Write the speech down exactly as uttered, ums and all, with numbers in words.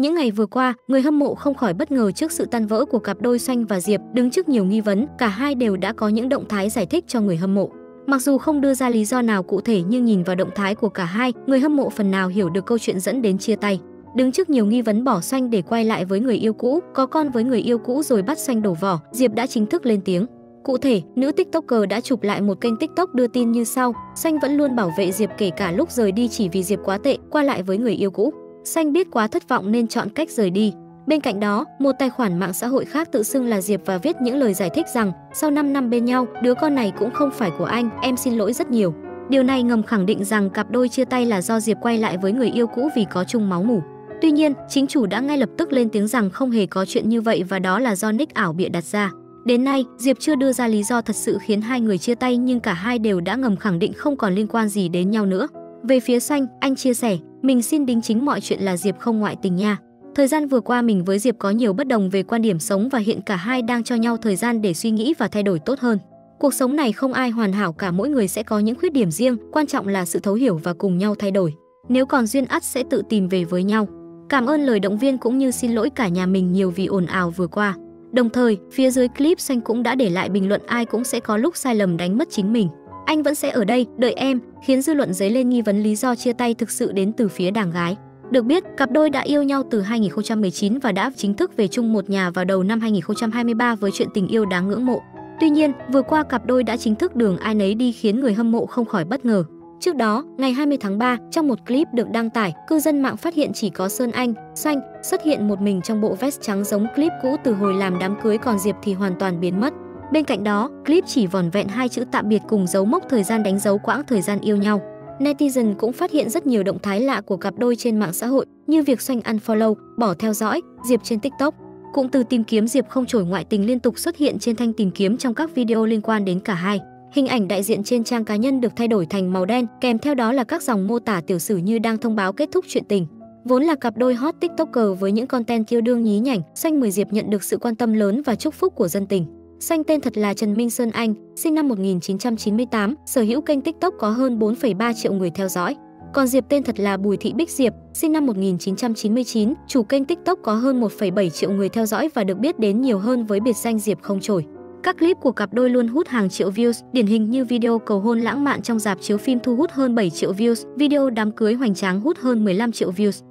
Những ngày vừa qua, người hâm mộ không khỏi bất ngờ trước sự tan vỡ của cặp đôi Xanh và Diệp, đứng trước nhiều nghi vấn, cả hai đều đã có những động thái giải thích cho người hâm mộ. Mặc dù không đưa ra lý do nào cụ thể nhưng nhìn vào động thái của cả hai, người hâm mộ phần nào hiểu được câu chuyện dẫn đến chia tay. Đứng trước nhiều nghi vấn bỏ Xanh để quay lại với người yêu cũ, có con với người yêu cũ rồi bắt Xanh đổ vỏ, Diệp đã chính thức lên tiếng. Cụ thể, nữ TikToker đã chụp lại một kênh TikTok đưa tin như sau: Xanh vẫn luôn bảo vệ Diệp kể cả lúc rời đi chỉ vì Diệp quá tệ, qua lại với người yêu cũ. Xanh biết quá thất vọng nên chọn cách rời đi. Bên cạnh đó, một tài khoản mạng xã hội khác tự xưng là Diệp và viết những lời giải thích rằng sau năm năm bên nhau, đứa con này cũng không phải của anh, em xin lỗi rất nhiều. Điều này ngầm khẳng định rằng cặp đôi chia tay là do Diệp quay lại với người yêu cũ vì có chung máu mủ. Tuy nhiên, chính chủ đã ngay lập tức lên tiếng rằng không hề có chuyện như vậy và đó là do nick ảo bịa đặt ra. Đến nay, Diệp chưa đưa ra lý do thật sự khiến hai người chia tay nhưng cả hai đều đã ngầm khẳng định không còn liên quan gì đến nhau nữa. Về phía Xanh, anh chia sẻ, mình xin đính chính mọi chuyện là Diệp không ngoại tình nha. Thời gian vừa qua mình với Diệp có nhiều bất đồng về quan điểm sống và hiện cả hai đang cho nhau thời gian để suy nghĩ và thay đổi tốt hơn. Cuộc sống này không ai hoàn hảo cả, mỗi người sẽ có những khuyết điểm riêng, quan trọng là sự thấu hiểu và cùng nhau thay đổi. Nếu còn duyên ắt sẽ tự tìm về với nhau. Cảm ơn lời động viên cũng như xin lỗi cả nhà mình nhiều vì ồn ào vừa qua. Đồng thời, phía dưới clip Xanh cũng đã để lại bình luận ai cũng sẽ có lúc sai lầm đánh mất chính mình. Anh vẫn sẽ ở đây, đợi em, khiến dư luận dấy lên nghi vấn lý do chia tay thực sự đến từ phía đàn gái. Được biết, cặp đôi đã yêu nhau từ hai nghìn không trăm mười chín và đã chính thức về chung một nhà vào đầu năm hai nghìn không trăm hai mươi ba với chuyện tình yêu đáng ngưỡng mộ. Tuy nhiên, vừa qua cặp đôi đã chính thức đường ai nấy đi khiến người hâm mộ không khỏi bất ngờ. Trước đó, ngày hai mươi tháng ba, trong một clip được đăng tải, cư dân mạng phát hiện chỉ có Sơn Anh, Xanh xuất hiện một mình trong bộ vest trắng giống clip cũ từ hồi làm đám cưới, còn Diệp thì hoàn toàn biến mất. Bên cạnh đó, clip chỉ vỏn vẹn hai chữ tạm biệt cùng dấu mốc thời gian đánh dấu quãng thời gian yêu nhau. Netizen cũng phát hiện rất nhiều động thái lạ của cặp đôi trên mạng xã hội, như việc Xanh unfollow, bỏ theo dõi Diệp trên TikTok. Cụm từ tìm kiếm Diệp không chổi ngoại tình liên tục xuất hiện trên thanh tìm kiếm trong các video liên quan đến cả hai. Hình ảnh đại diện trên trang cá nhân được thay đổi thành màu đen, kèm theo đó là các dòng mô tả tiểu sử như đang thông báo kết thúc chuyện tình. Vốn là cặp đôi hot TikToker với những content yêu đương nhí nhảnh, Xanh mời Diệp nhận được sự quan tâm lớn và chúc phúc của dân tình. Xanh tên thật là Trần Minh Sơn Anh, sinh năm một nghìn chín trăm chín mươi tám, sở hữu kênh TikTok có hơn bốn phẩy ba triệu người theo dõi. Còn Diệp tên thật là Bùi Thị Bích Diệp, sinh năm một nghìn chín trăm chín mươi chín, chủ kênh TikTok có hơn một phẩy bảy triệu người theo dõi và được biết đến nhiều hơn với biệt danh Diệp không chổi. Các clip của cặp đôi luôn hút hàng triệu views, điển hình như video cầu hôn lãng mạn trong rạp chiếu phim thu hút hơn bảy triệu views, video đám cưới hoành tráng hút hơn mười lăm triệu views.